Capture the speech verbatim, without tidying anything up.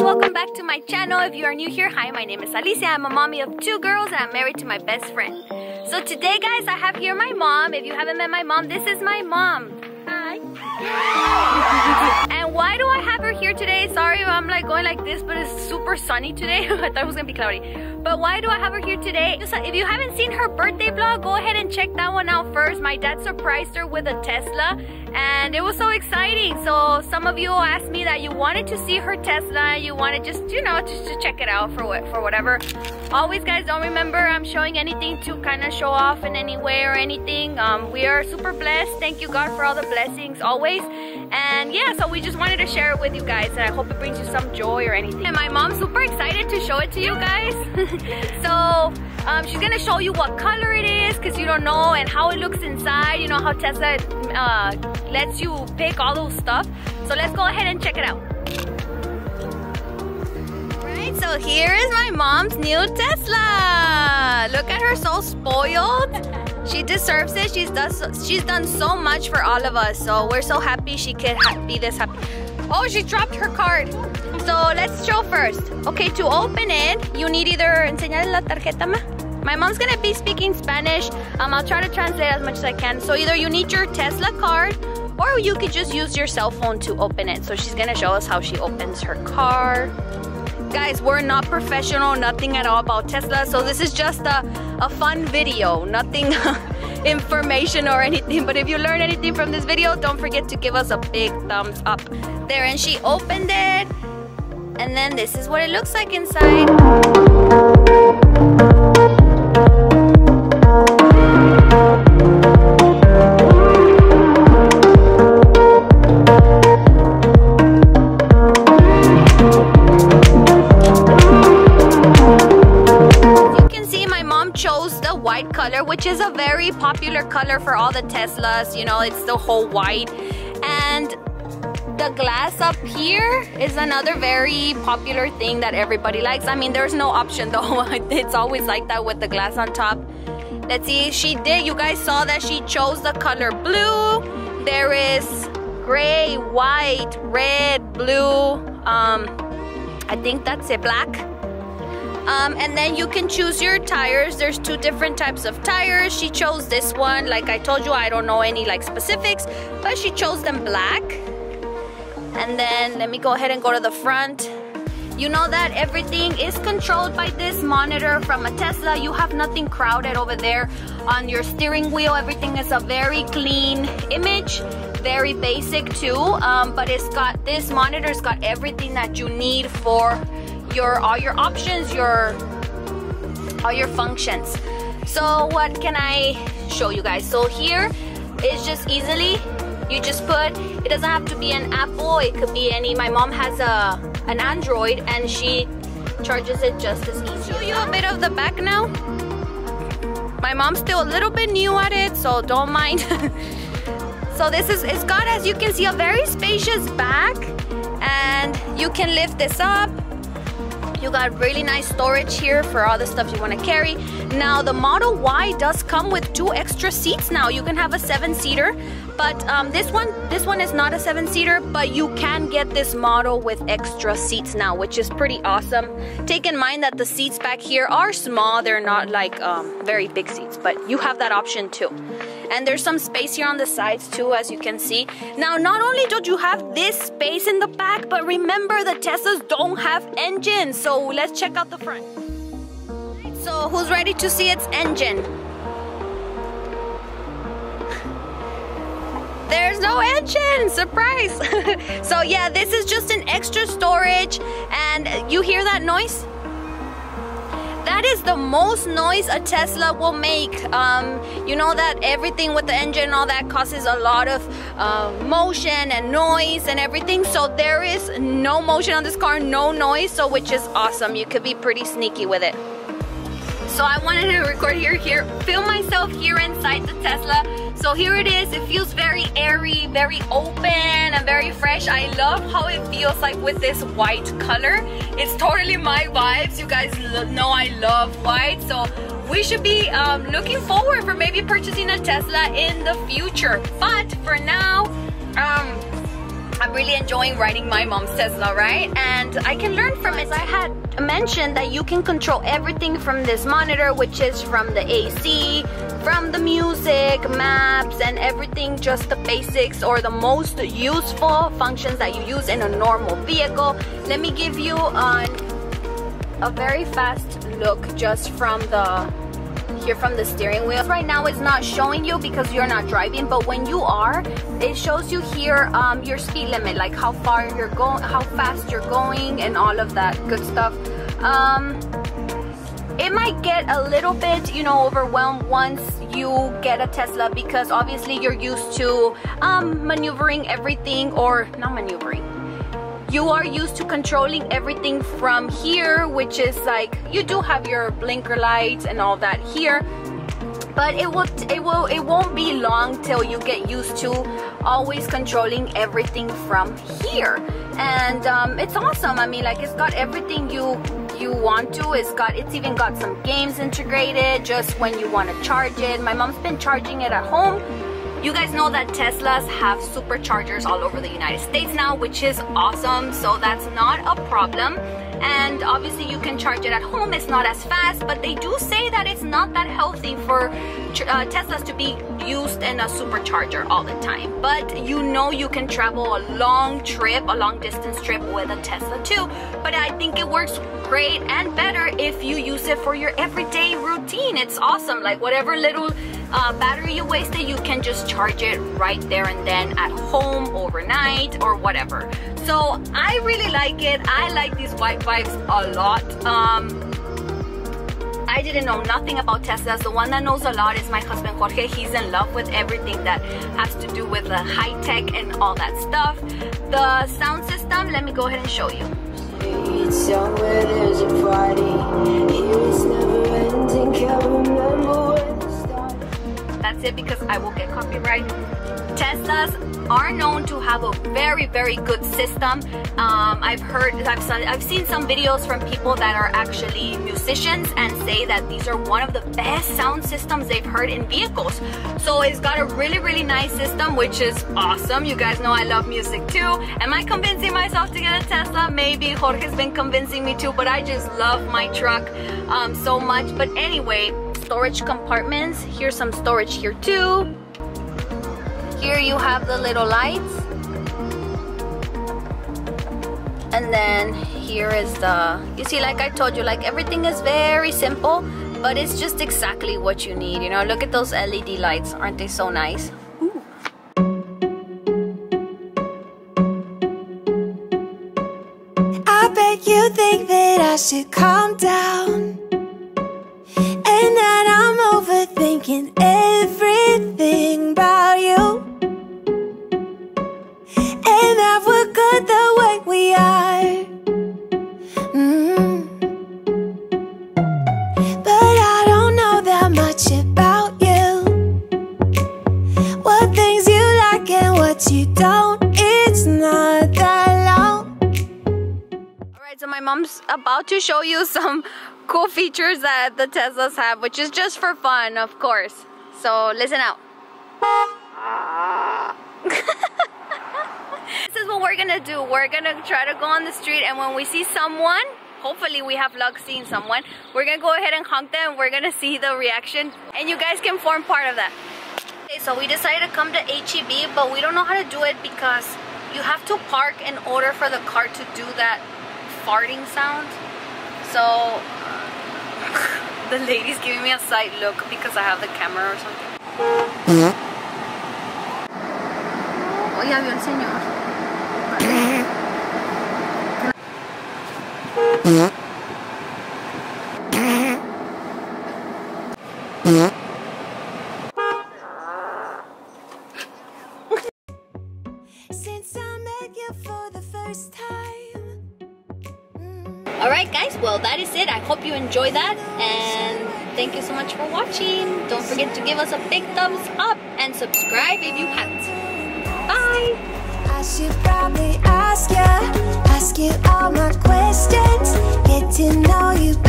Welcome back to my channel. If you are new here, hi, my name is Alicia. I'm a mommy of two girls and I'm married to my best friend. So today, guys, I have here my mom. If you haven't met my mom, this is my mom. Hi. And why do I have her here today? Sorry, I'm like going like this, but it's super sunny today. I thought it was gonna be cloudy. But why do I have her here today? Just, if you haven't seen her birthday vlog, go ahead and check that one out first. My dad surprised her with a Tesla. And it was so exciting. So some of you asked me that you wanted to see her Tesla. You wanted just, you know, just to check it out for what, for whatever. Always, guys, don't remember I'm showing anything to kind of show off in any way or anything. Um, we are super blessed. Thank you, God, for all the blessings always. And yeah, so we just wanted to share it with you guys. And I hope it brings you some joy or anything. And my mom's super excited to show it to you guys. So um, she's gonna show you what color it is, because you don't know, and how it looks inside. You know how Tesla uh, lets you pick all those stuff. So let's go ahead and check it out. Alright, so here is my mom's new Tesla. Look at her, so spoiled. She deserves it. She's done, she's done so much for all of us. So we're so happy she could ha be this happy. Oh, she dropped her card. So let's show first. Okay, to open it, you need either enseñarle la tarjeta, ma. My mom's gonna be speaking Spanish. Um, I'll try to translate as much as I can. So either you need your Tesla card, or you could just use your cell phone to open it. So she's gonna show us how she opens her card. Guys, we're not professional, nothing at all about Tesla. So this is just a, a fun video, nothing information or anything. But if you learn anything from this video, don't forget to give us a big thumbs up. There, and she opened it. And then this is what it looks like inside. Color, which is a very popular color for all the Teslas, you know, it's the whole white. And the glass up here is another very popular thing that everybody likes. I mean, there's no option though. It's always like that with the glass on top. Let's see, she did, you guys saw that she chose the color blue. There is gray, white, red, blue, um, I think that's it, black. Um, and then you can choose your tires. There's two different types of tires. She chose this one. Like I told you, I don't know any like specifics, but she chose them black. And then let me go ahead and go to the front. You know that everything is controlled by this monitor from a Tesla. You have nothing crowded over there on your steering wheel. Everything is a very clean image, very basic too. Um, but it's got, this monitor's got everything that you need for your, all your options, your, all your functions. So what can I show you guys? So here it's just easily, you just put, it doesn't have to be an Apple, it could be any, my mom has a, an Android and she charges it just as easy. Show you a bit of the back now. My mom's still a little bit new at it, so don't mind. So this is, it's got, as you can see, a very spacious back, and you can lift this up. You got really nice storage here for all the stuff you want to carry. Now the Model Y does come with two extra seats now. You can have a seven-seater, but um, this one this one is not a seven-seater, but you can get this model with extra seats now, which is pretty awesome. Take in mind that the seats back here are small. They're not like um, very big seats, but you have that option too. And there's some space here on the sides too, as you can see. Now, not only don't you have this space in the back, but remember the Teslas don't have engines. So let's check out the front. So who's ready to see its engine? There's no engine, surprise. So yeah, this is just an extra storage. And you hear that noise? That is the most noise a Tesla will make. Um, you know that everything with the engine and all that causes a lot of uh, motion and noise and everything. So there is no motion on this car, no noise, so which is awesome. You could be pretty sneaky with it. So I wanted to record here, here, film myself here inside the Tesla. So here it is. It feels very airy, very open, and very fresh. I love how it feels like with this white color. It's totally my vibes. You guys know I love white, so we should be um, looking forward for maybe purchasing a Tesla in the future. But for now, um, I'm really enjoying riding my mom's Tesla, right? And I can learn from it. I had mentioned that you can control everything from this monitor, which is from the A C, from the music, maps, and everything, just the basics or the most useful functions that you use in a normal vehicle. Let me give you a, a very fast look just from the here from the steering wheel. Right now it's not showing you because you're not driving, but when you are, it shows you here um, your speed limit, like how far you're going, how fast you're going, and all of that good stuff. Um, it might get a little bit, you know, overwhelmed once you get a Tesla, because obviously you're used to um, maneuvering everything, or not maneuvering. You are used to controlling everything from here, which is like, you do have your blinker lights and all that here, but it will it will it won't be long till you get used to always controlling everything from here. And um, it's awesome. I mean, like, it's got everything you you want to. It's got it's even got some games integrated, just when you want to charge it. My mom's been charging it at home. You guys know that Teslas have superchargers all over the United States now, which is awesome, so that's not a problem. And obviously you can charge it at home. It's not as fast, but they do say that it's not that healthy for uh, Teslas to be used in a supercharger all the time. But you know, you can travel a long trip, a long distance trip with a Tesla too. But I think it works great and better if you use it for your everyday routine. It's awesome. Like, whatever little uh, battery you wasted, you can just charge it right there and then at home, overnight, or whatever. So I really like it. I like these white bikes a lot. Um, I didn't know nothing about Teslas. The one that knows a lot is my husband Jorge. He's in love with everything that has to do with the high tech and all that stuff. The sound system, let me go ahead and show you. It's somewhere there's a party. Here it's never ending. Can't remember when it started. That's it, because I will get copyright. Teslas are known to have a very, very good system. Um, I've heard, I've seen, I've seen some videos from people that are actually musicians and say that these are one of the best sound systems they've heard in vehicles. So it's got a really, really nice system, which is awesome. You guys know I love music too. Am I convincing myself to get a Tesla? Maybe. Jorge's been convincing me too, but I just love my truck um, so much. But anyway, storage compartments. Here's some storage here too. Here you have the little lights, and then here is the, you see, like I told you, like everything is very simple, but it's just exactly what you need, you know. Look at those L E D lights, aren't they so nice? Ooh. I bet you think that I should calm down, and that I'm overthinking everything about you. That we're good the way we are, mm-hmm. But I don't know that much about you. What things you like and what you don't, it's not that long. Alright, so my mom's about to show you some cool features that the Teslas have, which is just for fun, of course. So listen out. This is what we're gonna do. We're gonna try to go on the street, and when we see someone, hopefully we have luck seeing someone, we're gonna go ahead and honk them. We're gonna see the reaction, and you guys can form part of that. Okay, so we decided to come to H E B, but we don't know how to do it because you have to park in order for the car to do that farting sound. So the lady's giving me a side look because I have the camera or something. Oh yeah, vio el señor. Since I met you for the first time. Mm. Alright guys, well that is it. I hope you enjoy that, and thank you so much for watching. Don't forget to give us a big thumbs up and subscribe if you haven't. Bye! I should probably ask you, ask you all my questions, get to know you.